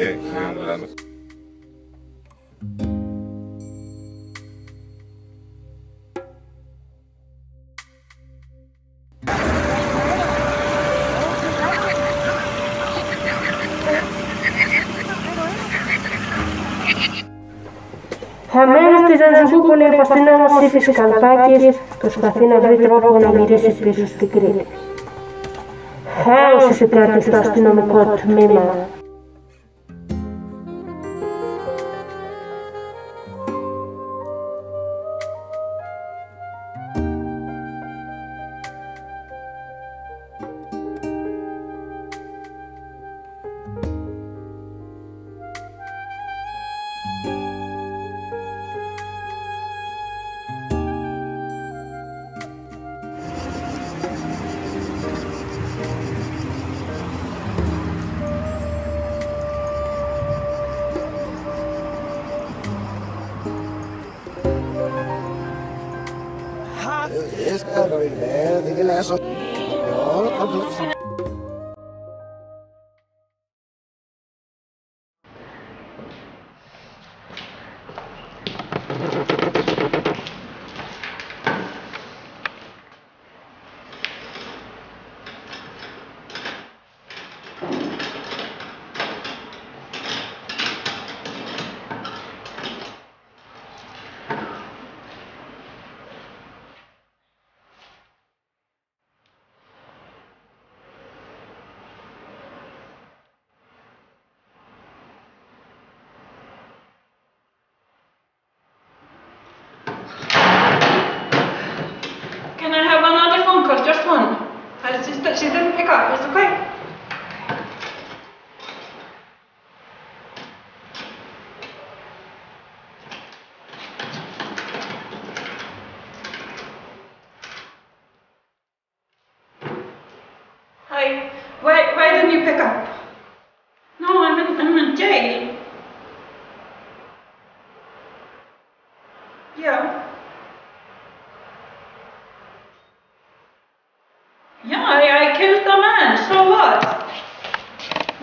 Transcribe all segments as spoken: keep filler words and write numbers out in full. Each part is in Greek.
Χαμένος της Αντζουγούπολης υποστηνόμως ψήφισε καλπάκης, προσπαθεί να βρει τρόπο να γυρίσει πίσω στην Κρήτη. Χάος επικράτησε στο αστυνομικό τμήμα. It's got to be bad. The glass of all of she didn't pick up, it's okay. Hi, why, why didn't you pick up? No, I'm in, I'm in jail. Yeah. Yeah, I, I killed the man, so what?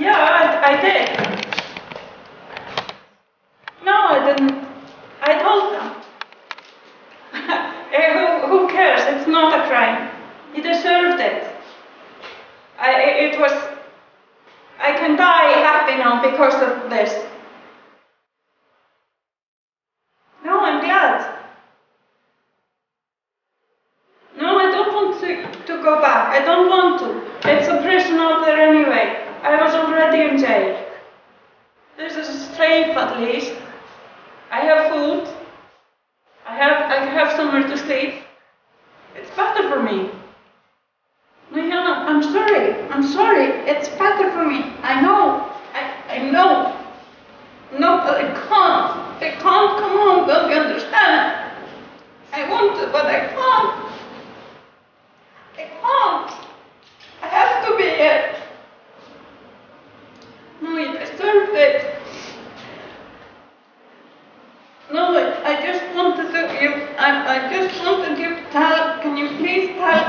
Yeah, I, I did. No, I didn't. I told them. who, who cares? It's not a crime. He deserved it. I, it was... I can die happy now because of this. No, I'm glad. To go back. I don't want to. It's a prison out there anyway. I was already in jail. This is a strafe at least. I have food. I have I have somewhere to sleep. It's better for me. Mariana, I'm sorry. I'm sorry. It's better for me. I know. I, I know. No, but I can't. I can't. Come on, don't you understand? I want to, but I can't. I can't. I have to be here. No, I deserved it. No, I, I just wanted to give. I, I just wanted to give help. Can you please help,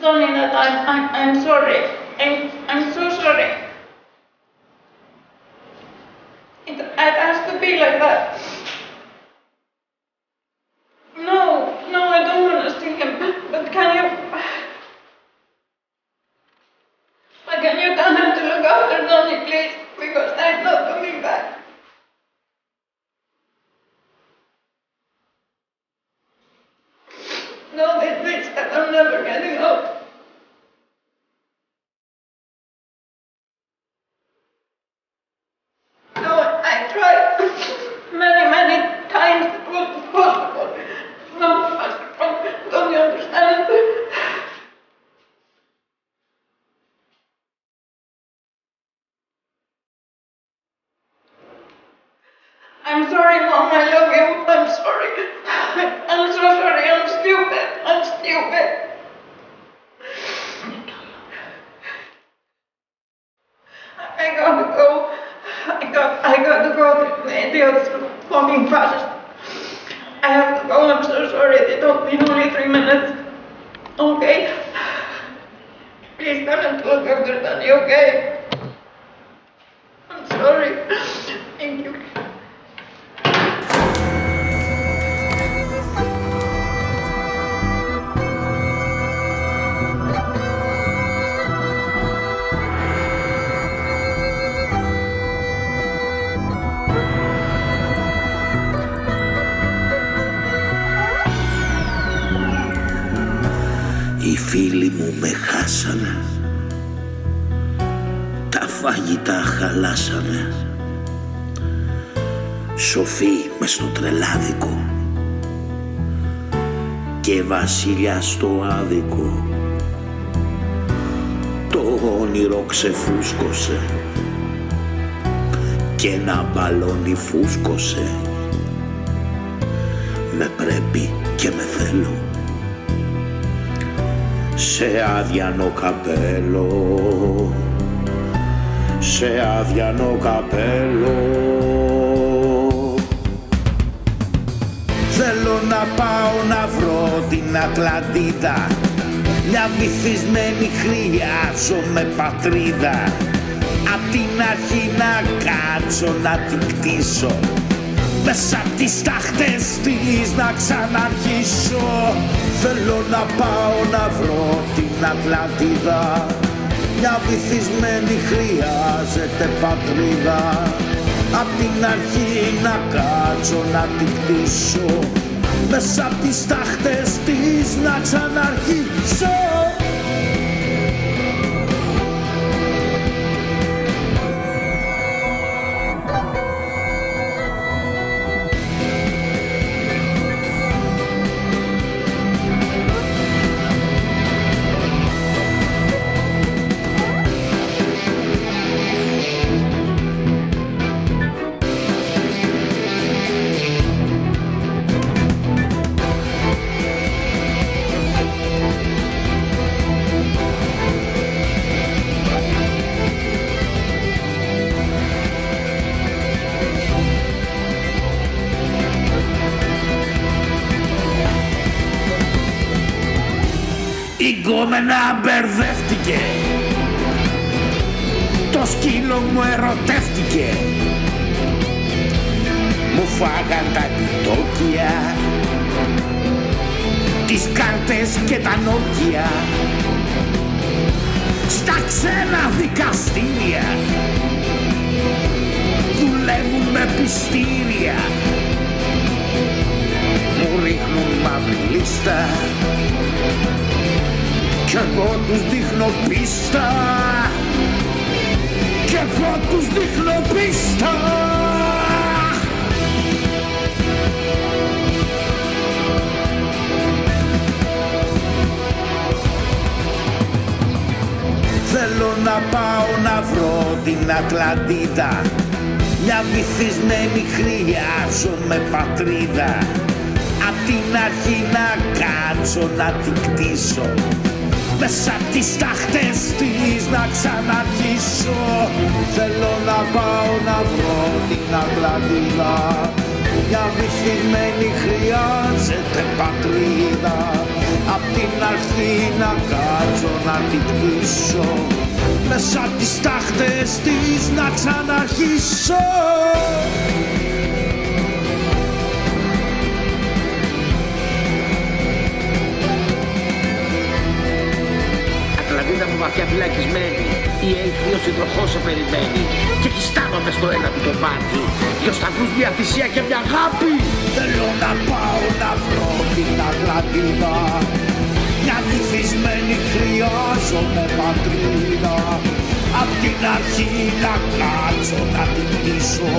Tani? That I'm. I'm. I'm sorry. I, I'm so sorry. It. It has to be like that. No, they think that I'm never getting up. No, I tried many, many times. It wasn't possible. No, don't you understand? I'm sorry, Mom. I love you. I'm sorry. I'm so sorry. I'm stupid. I'm stupid. I gotta go. I got. I gotta go. The idiots fucking fast. I have to go. I'm so sorry. They told me only three minutes. Okay. Please don't look after Tani. Okay. sorry. Thank you. Οι φίλοι μου με χάσανε, τα φαγητά χαλάσανε, σοφή μες στο τρελάδικο και βασιλιά στο άδικο. Το όνειρο ξεφούσκωσε και ένα μπαλόνι φούσκωσε. Με πρέπει και με θέλω σε άδιανο καπέλο, σε άδιανο καπέλο. Θέλω να πάω να βρω την Ατλαντίδα, μια βυθισμένη χρειάζομαι πατρίδα. Απ' την αρχή να κάτσω να την κτίσω, μέσα απ' τις τάχτες της να ξαναρχίσω. Θέλω να πάω να βρω την Ατλαντίδα, μια βυθισμένη χρειάζεται πατρίδα. Απ' την αρχή να κάτσω να την κτήσω, μέσα απ' τις τάχτες της να ξαναρχίσω. Η γκόμενα μπερδεύτηκε, το σκύλο μου ερωτεύτηκε, μου φάγαν τα επιτόκια, τις κάρτες και τα νόκια. Στα ξένα δικαστήρια δουλεύουν με πιστήρια, μου ρίχνουν μαύρη λίστα κι εγώ τους δείχνω πίστα, κι εγώ τους δείχνω πίστα. Θέλω να πάω να βρω την Ατλαντίδα, μια βυθισμένη χρειάζομαι πατρίδα. Απ' την αρχή να κάτσω να την κτήσω, μέσα απ' τις τάχτες της να ξαναρχίσω. Θέλω να πάω να βρω την Ατλαντίδα, μια βυθισμένη χρειάζεται πατρίδα. Απ' την αρχή να κάτσω να την κτήσω, μέσα απ' τις τάχτες της να ξαναρχίσω. Βαθιά φυλακισμένη, η Αιγύρος η σε περιμένει και χιστάνομαι στο ένα του το πάρτι, δυο σταυρούς, μια θυσία και μια αγάπη. Θέλω να πάω να βρω την Ατλαντίδα, μια βυθισμένη χρειάζομαι πατρίδα. Απ' την αρχή να κάτσω να την κτήσω,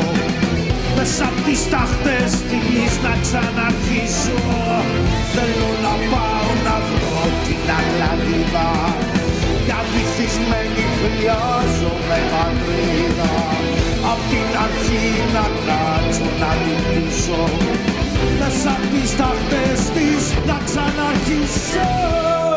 μέσα απ' τις τάχτες της να ξαναρχίσω. Θέλω να πάω να βρω την Ατλαντίδα, μια βυθισμένη χρειάζομαι πατρίδα. Απ' την αρχή να κάτσω να την κτήσω, μέσα απ' τις τάχτες της να ξαναρχίσω.